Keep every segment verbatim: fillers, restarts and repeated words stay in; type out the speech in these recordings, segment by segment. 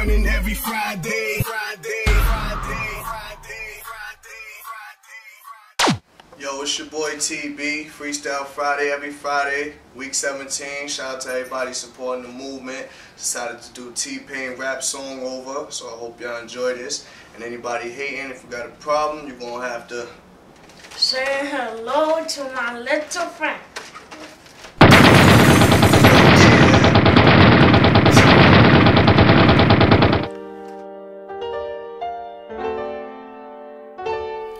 running every Friday. Friday, Friday, Friday, Friday, Friday, Friday. Yo, it's your boy T B, Freestyle Friday every Friday, week seventeen. Shout out to everybody supporting the movement. Decided to do T-Pain rap song over, so I hope y'all enjoy this. And anybody hating, if you got a problem, you're gonna have to say hello to my little friend.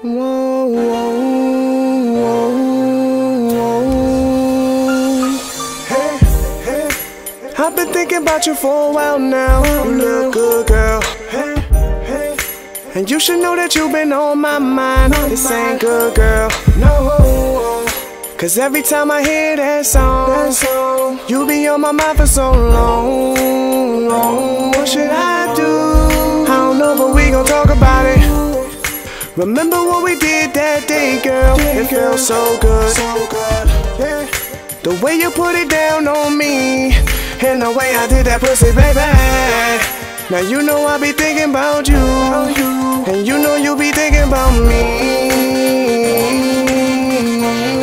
Whoa, whoa, whoa, whoa. Hey, hey, hey. I've been thinking about you for a while now. You look good, girl. Hey, hey. And you should know that you've been on my mind. On this my ain't good, girl. No. Cause every time I hear that song, that song. You be on my mind for so long, long. What should I do? I don't know, but we gon' talk about it. Remember what we did that day, girl? It felt so good. The way you put it down on me, and the way I did that pussy, baby. Now you know I be thinking about you, and you know you be thinking about me.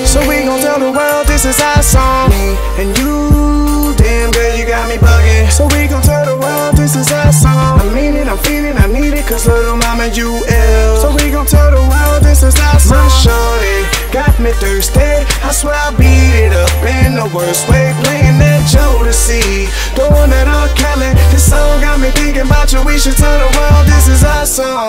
So we gon' tell the world this is our song. Me and you, damn girl, you got me bugging. So we gon' tell the world this is our song. I mean it, I'm feeling, I need it, cause little mama, you ill. So we gon' tell the world this is our song. My shorty got me thirsty. I swear I beat it up in the worst way, playing that Jodeci, throwing that R. Kelly. This song got me thinking about you. We should tell the world this is our song.